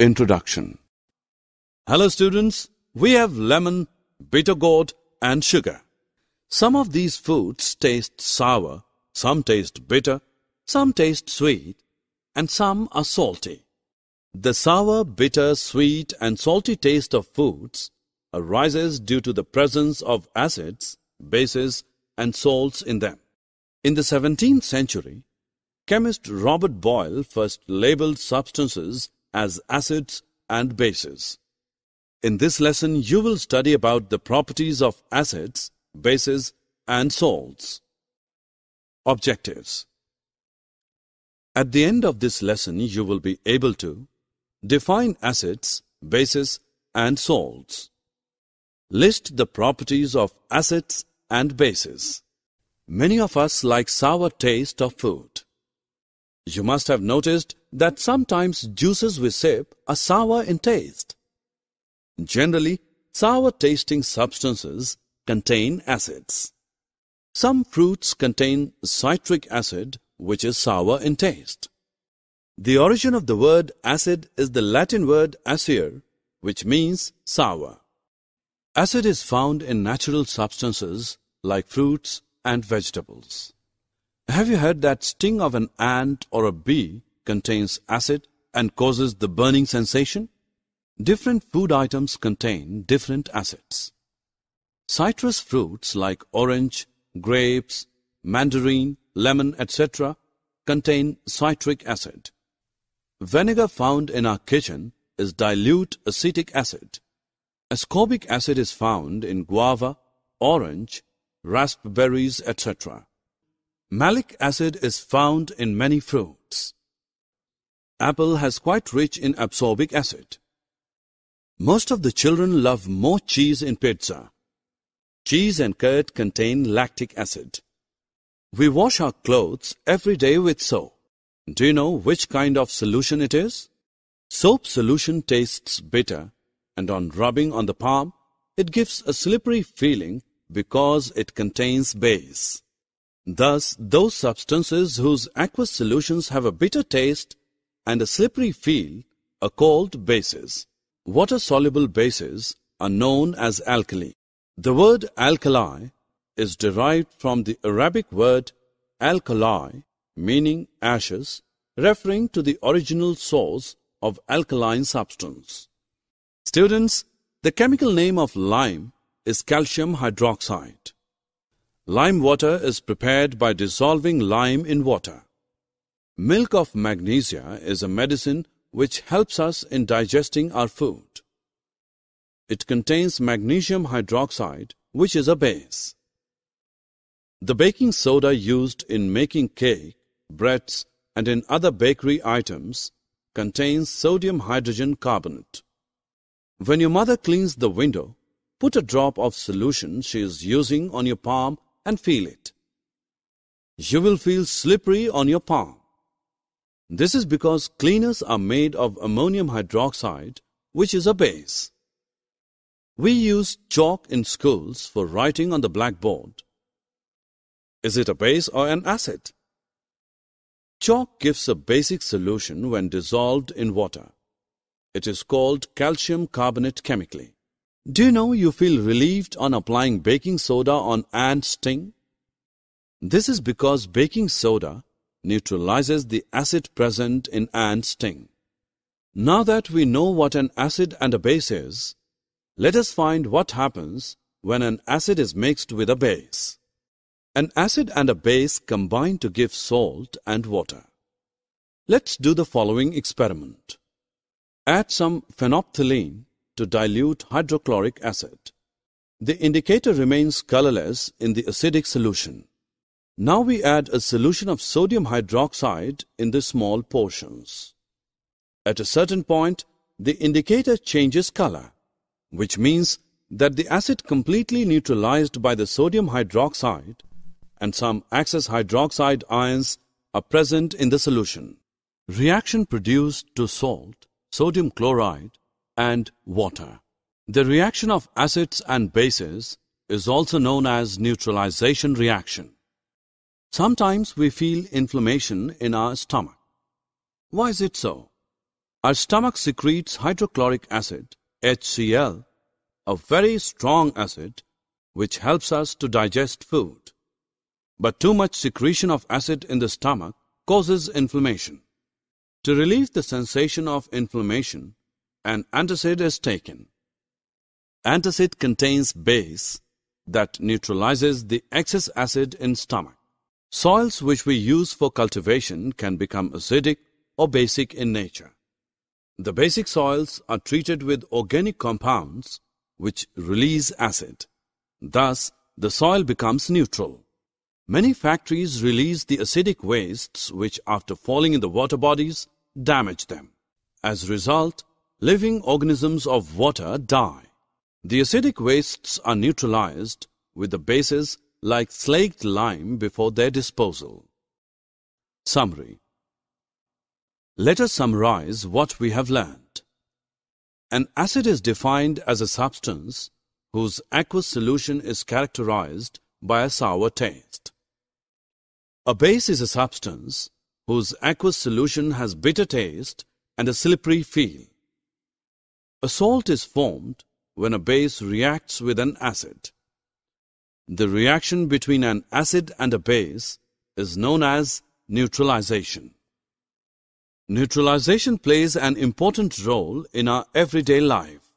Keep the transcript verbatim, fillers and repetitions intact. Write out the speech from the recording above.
Introduction. Hello students, we have lemon, bitter gourd and sugar. Some of these foods taste sour, some taste bitter, some taste sweet, and some are salty. The sour, bitter, sweet and salty taste of foods arises due to the presence of acids, bases and salts in them. In the seventeenth century, chemist Robert Boyle first labeled substances as acids and bases. In this lesson, you will study about the properties of acids, bases and salts. Objectives. At the end of this lesson, you will be able to define acids, bases and salts. List the properties of acids and bases. Many of us like sour taste of food. You must have noticed that sometimes juices we sip are sour in taste. Generally, sour-tasting substances contain acids. Some fruits contain citric acid, which is sour in taste. The origin of the word acid is the Latin word acere, which means sour. Acid is found in natural substances like fruits and vegetables. Have you heard that sting of an ant or a bee contains acid and causes the burning sensation? Different food items contain different acids. Citrus fruits like orange, grapes, mandarin, lemon, et cetera contain citric acid. Vinegar found in our kitchen is dilute acetic acid. Ascorbic acid is found in guava, orange, raspberries, et cetera. Malic acid is found in many fruits. Apple has quite rich in ascorbic acid. Most of the children love more cheese in pizza. Cheese and curd contain lactic acid. We wash our clothes every day with soap. Do you know which kind of solution it is? Soap solution tastes bitter, and on rubbing on the palm, it gives a slippery feeling because it contains base. Thus, those substances whose aqueous solutions have a bitter taste and a slippery feel are called bases. Water-soluble bases are known as alkali. The word alkali is derived from the Arabic word alkali, meaning ashes, referring to the original source of alkaline substance. Students, the chemical name of lime is calcium hydroxide. Lime water is prepared by dissolving lime in water. Milk of magnesia is a medicine which helps us in digesting our food. It contains magnesium hydroxide, which is a base. The baking soda used in making cake, breads, and in other bakery items contains sodium hydrogen carbonate. When your mother cleans the window, put a drop of solution she is using on your palm and feel it. You will feel slippery on your palm. This is because cleaners are made of ammonium hydroxide, which is a base. We use chalk in schools for writing on the blackboard. Is it a base or an acid? Chalk gives a basic solution when dissolved in water. It is called calcium carbonate chemically. Do you know you feel relieved on applying baking soda on ant sting? This is because baking soda neutralizes the acid present in ant sting. Now that we know what an acid and a base is, let us find what happens when an acid is mixed with a base. An acid and a base combine to give salt and water. Let's do the following experiment. Add some phenolphthalein to dilute hydrochloric acid. The indicator remains colorless in the acidic solution. Now we add a solution of sodium hydroxide in the small portions. At a certain point, the indicator changes color, which means that the acid completely neutralized by the sodium hydroxide and some excess hydroxide ions are present in the solution. Reaction produced to salt, sodium chloride and water. The reaction of acids and bases is also known as neutralization reaction. Sometimes we feel inflammation in our stomach. Why is it so? Our stomach secretes hydrochloric acid, H C l, a very strong acid which helps us to digest food. But too much secretion of acid in the stomach causes inflammation. To relieve the sensation of inflammation, an antacid is taken. Antacid contains base that neutralizes the excess acid in stomach. Soils which we use for cultivation can become acidic or basic in nature. The basic soils are treated with organic compounds which release acid. Thus, the soil becomes neutral. Many factories release the acidic wastes which, after falling in the water bodies, damage them. As a result, living organisms of water die. The acidic wastes are neutralized with the bases like slaked lime before their disposal. Summary. Let us summarize what we have learned. An acid is defined as a substance whose aqueous solution is characterized by a sour taste. A base is a substance whose aqueous solution has bitter taste and a slippery feel. A salt is formed when a base reacts with an acid. The reaction between an acid and a base is known as neutralization. Neutralization plays an important role in our everyday life.